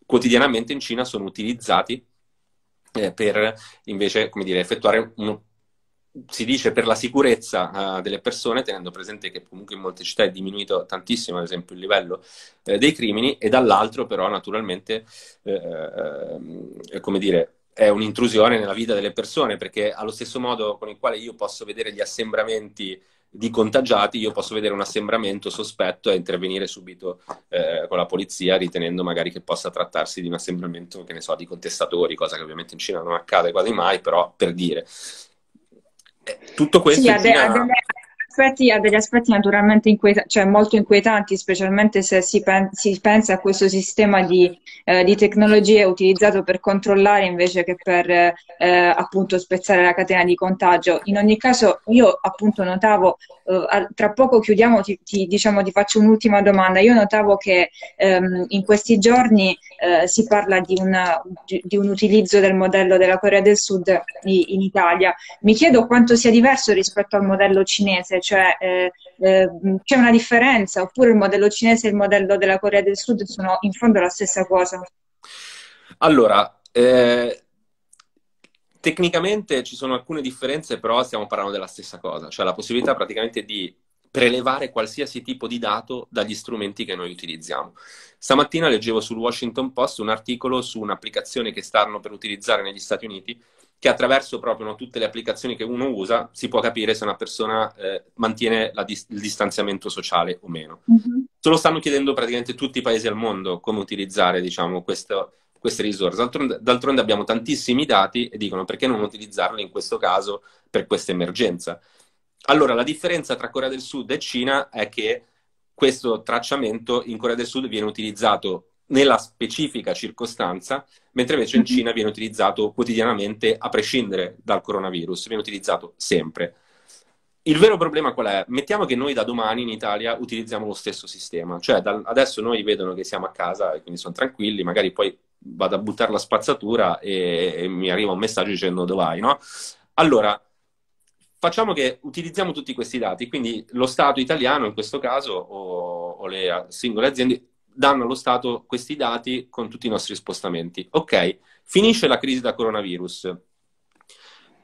quotidianamente in Cina sono utilizzati eh, per invece, come dire, effettuare uno si dice per la sicurezza uh, delle persone, tenendo presente che comunque in molte città è diminuito tantissimo, ad esempio, il livello eh, dei crimini, e dall'altro però naturalmente, eh, come dire, è un'intrusione nella vita delle persone, perché allo stesso modo con il quale io posso vedere gli assembramenti di contagiati, io posso vedere un assembramento sospetto e intervenire subito eh, con la polizia, ritenendo magari che possa trattarsi di un assembramento, che ne so, di contestatori, cosa che ovviamente in Cina non accade quasi mai, però per dire. Tutto questo sì, ha, de- Cina... ha, degli aspetti, ha degli aspetti naturalmente inquieta- cioè molto inquietanti, specialmente se si, pen- si pensa a questo sistema di, eh, di tecnologie utilizzato per controllare invece che per eh, appunto spezzare la catena di contagio. In ogni caso, io appunto notavo, eh, tra poco chiudiamo, ti, ti, diciamo, ti faccio un'ultima domanda. Io notavo che ehm, in questi giorni eh, si parla di, una, di un utilizzo del modello della Corea del Sud in Italia. Mi chiedo quanto sia diverso rispetto al modello cinese, cioè eh, eh, c'è una differenza, oppure il modello cinese e il modello della Corea del Sud sono in fondo la stessa cosa? Allora, eh, tecnicamente ci sono alcune differenze, però stiamo parlando della stessa cosa, cioè la possibilità praticamente di prelevare qualsiasi tipo di dato dagli strumenti che noi utilizziamo. Stamattina leggevo sul Washington Post un articolo su un'applicazione che stanno per utilizzare negli Stati Uniti, che attraverso proprio no, tutte le applicazioni che uno usa si può capire se una persona eh, mantiene la dis- il distanziamento sociale o meno. Mm-hmm. Se lo stanno chiedendo praticamente tutti i paesi al mondo come utilizzare, diciamo, questo, queste risorse. D'altronde, d'altronde abbiamo tantissimi dati e dicono perché non utilizzarli in questo caso per questa emergenza. Allora, la differenza tra Corea del Sud e Cina è che questo tracciamento in Corea del Sud viene utilizzato nella specifica circostanza, mentre invece in Cina viene utilizzato quotidianamente, a prescindere dal coronavirus, viene utilizzato sempre. Il vero problema qual è? Mettiamo che noi da domani in Italia utilizziamo lo stesso sistema, cioè da adesso noi vedono che siamo a casa e quindi sono tranquilli, magari poi vado a buttare la spazzatura e, e mi arriva un messaggio dicendo dove vai, no? Allora, facciamo che utilizziamo tutti questi dati, quindi lo Stato italiano in questo caso o, o le singole aziende danno allo Stato questi dati con tutti i nostri spostamenti. Ok, finisce la crisi da coronavirus.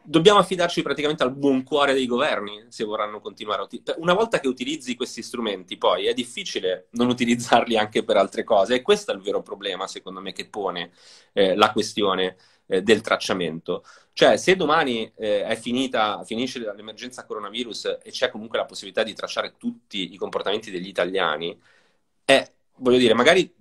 Dobbiamo affidarci praticamente al buon cuore dei governi, se vorranno continuare a utilizzare. Una volta che utilizzi questi strumenti, poi, è difficile non utilizzarli anche per altre cose. E questo è il vero problema, secondo me, che pone eh, la questione eh, del tracciamento. Cioè, se domani eh, è finita, finisce l'emergenza coronavirus e c'è comunque la possibilità di tracciare tutti i comportamenti degli italiani, è... voglio dire, magari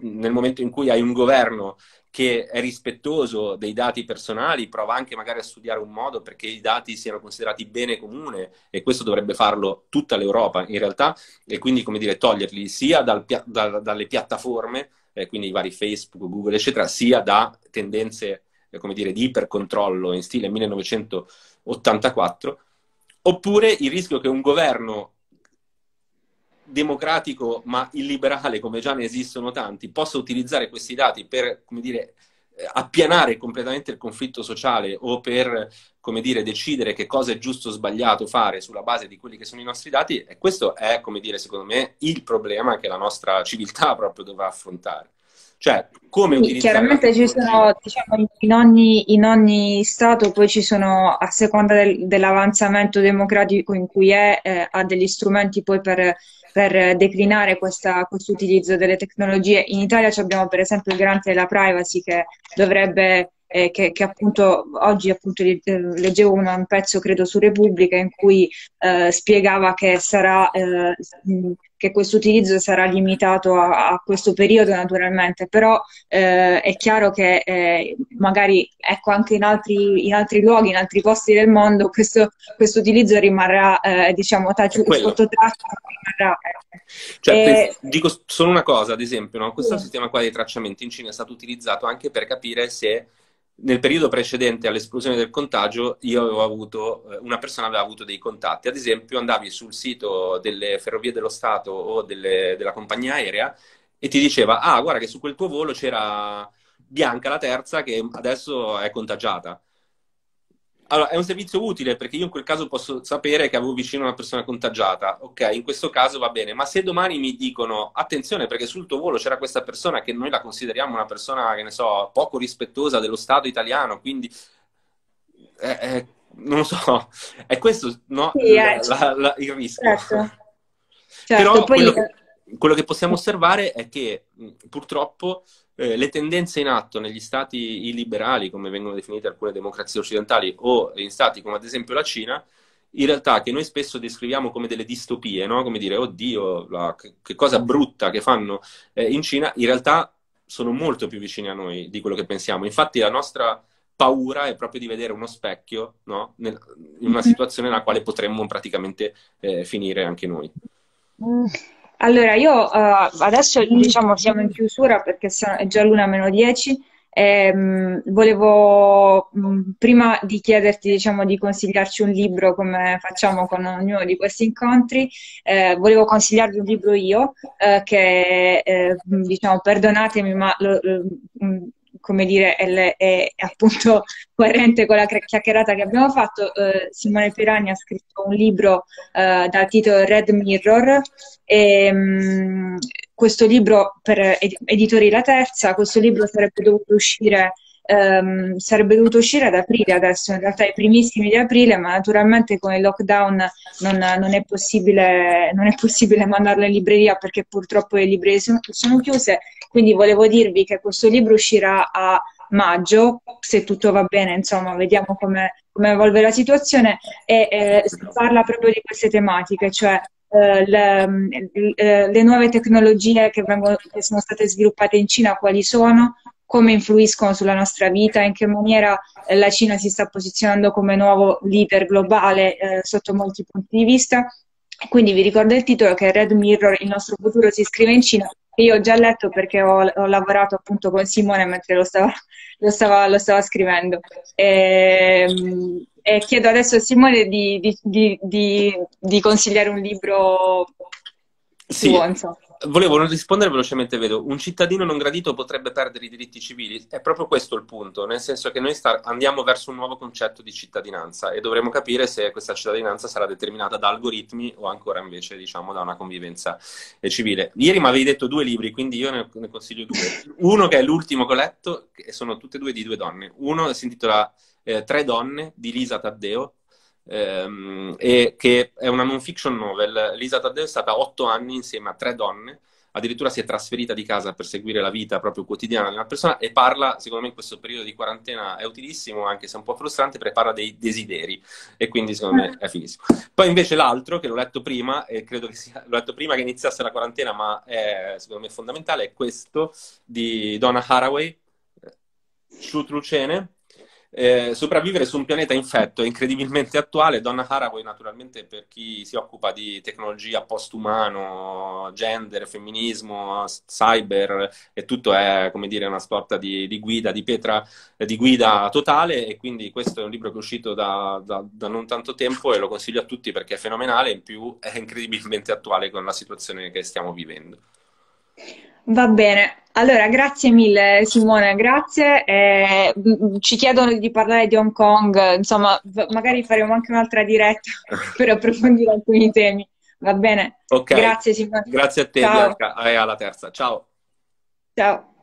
nel momento in cui hai un governo che è rispettoso dei dati personali, prova anche magari a studiare un modo perché i dati siano considerati bene comune, e questo dovrebbe farlo tutta l'Europa in realtà, e quindi, come dire, toglierli sia dal, da, dalle piattaforme, eh, quindi i vari Facebook, Google, eccetera, sia da tendenze, eh, come dire, di ipercontrollo in stile millenovecentottantaquattro, oppure il rischio che un governo democratico ma illiberale, come già ne esistono tanti, possa utilizzare questi dati per, come dire, appianare completamente il conflitto sociale o per, come dire, decidere che cosa è giusto o sbagliato fare sulla base di quelli che sono i nostri dati. E questo è, come dire, secondo me, il problema che la nostra civiltà proprio dovrà affrontare. Cioè, come sì, utilizzare... Chiaramente ci sono, diciamo, in ogni, in ogni Stato poi ci sono, a seconda del, dell'avanzamento democratico in cui è, eh, ha degli strumenti poi per... per declinare questa, questo utilizzo delle tecnologie. In Italia abbiamo per esempio il garante della privacy che dovrebbe, eh, che, che appunto oggi appunto eh, leggevo un, un pezzo credo su Repubblica in cui eh, spiegava che sarà eh, che questo utilizzo sarà limitato a, a questo periodo naturalmente, però eh, è chiaro che eh, magari ecco anche in altri, in altri luoghi, in altri posti del mondo questo, questo utilizzo rimarrà eh, diciamo taci- sotto traccia, rimarrà. Cioè, e... pens- dico solo una cosa, ad esempio, no? Questo sì. Sistema qua dei tracciamenti in Cina è stato utilizzato anche per capire se nel periodo precedente all'esplosione del contagio io avevo avuto, una persona aveva avuto dei contatti. Ad esempio, andavi sul sito delle Ferrovie dello Stato o delle, della compagnia aerea e ti diceva: ah, guarda che su quel tuo volo c'era Bianca, la terza, che adesso è contagiata. Allora, è un servizio utile perché io in quel caso posso sapere che avevo vicino una persona contagiata. Ok, in questo caso va bene, ma se domani mi dicono attenzione perché sul tuo volo c'era questa persona che noi la consideriamo una persona, che ne so, poco rispettosa dello Stato italiano, quindi eh, eh, non so, è questo, no? Sì, eh, la, la, la, il rischio. Certo. Certo, però poi... quello, quello che possiamo osservare è che purtroppo eh, le tendenze in atto negli stati illiberali, come vengono definite alcune democrazie occidentali, o in stati come ad esempio la Cina, in realtà che noi spesso descriviamo come delle distopie, no? Come dire, oddio, la, che, che cosa brutta che fanno eh, in Cina, in realtà sono molto più vicini a noi di quello che pensiamo. Infatti la nostra paura è proprio di vedere uno specchio, no? Nel, in una situazione nella quale potremmo praticamente eh, finire anche noi. Allora, io uh, adesso diciamo siamo in chiusura perché sono, è già l'una meno dieci. Ehm, volevo mh, prima di chiederti, diciamo, di consigliarci un libro, come facciamo con ognuno di questi incontri, eh, volevo consigliarvi un libro io eh, che eh, diciamo, perdonatemi, ma lo, lo, come dire è, è appunto coerente con la chiacchierata che abbiamo fatto. eh, Simone Pieranni ha scritto un libro eh, dal titolo Red Mirror e, mh, questo libro per Editori Laterza, questo libro sarebbe dovuto uscire, ehm, sarebbe dovuto uscire ad aprile adesso, in realtà i primissimi di aprile, ma naturalmente con il lockdown non, non, è, possibile, non è possibile mandarlo in libreria perché purtroppo le librerie sono, sono chiuse, quindi volevo dirvi che questo libro uscirà a maggio, se tutto va bene, insomma, vediamo come, come evolve la situazione, e eh, parla proprio di queste tematiche, cioè Le, le nuove tecnologie che, vengono, che sono state sviluppate in Cina, quali sono, come influiscono sulla nostra vita, in che maniera la Cina si sta posizionando come nuovo leader globale eh, sotto molti punti di vista. Quindi vi ricordo il titolo, che è Red Mirror, il nostro futuro si scrive in Cina. Io ho già letto perché ho, ho lavorato appunto con Simone mentre lo stava, lo stava, lo stava scrivendo. E, e chiedo adesso a Simone di, di, di, di, di consigliare un libro. Sì, suo, volevo rispondere velocemente, vedo. Un cittadino non gradito potrebbe perdere i diritti civili. È proprio questo il punto, nel senso che noi sta, andiamo verso un nuovo concetto di cittadinanza e dovremo capire se questa cittadinanza sarà determinata da algoritmi o ancora invece, diciamo, da una convivenza civile. Ieri mi avevi detto due libri, quindi io ne, ne consiglio due. Uno che è l'ultimo che ho letto, che sono tutte e due di due donne. Uno si intitola eh, Tre donne, di Lisa Taddeo, e che è una non fiction novel. Lisa Taddeo è stata otto anni insieme a tre donne, addirittura si è trasferita di casa per seguire la vita proprio quotidiana di una persona, e parla, secondo me in questo periodo di quarantena è utilissimo, anche se è un po' frustrante, perché parla dei desideri, e quindi secondo me è finissimo. Poi invece l'altro, che l'ho letto prima, e credo che sia, l'ho letto prima che iniziasse la quarantena, ma è secondo me fondamentale, è questo di Donna Haraway, Chthulucene. Eh, sopravvivere su un pianeta infetto è incredibilmente attuale. Donna Haraway, naturalmente, per chi si occupa di tecnologia, postumano, gender, femminismo, cyber e tutto, è come dire una sorta di, di guida, di pietra di guida totale, e quindi questo è un libro che è uscito da, da, da non tanto tempo e lo consiglio a tutti perché è fenomenale, in più è incredibilmente attuale con la situazione che stiamo vivendo. Va bene, allora grazie mille Simone, grazie. Eh, ci chiedono di parlare di Hong Kong, insomma, magari faremo anche un'altra diretta per approfondire alcuni temi, va bene? Okay. Grazie Simone. Grazie a te, Bianca, e alla terza. Ciao. Ciao.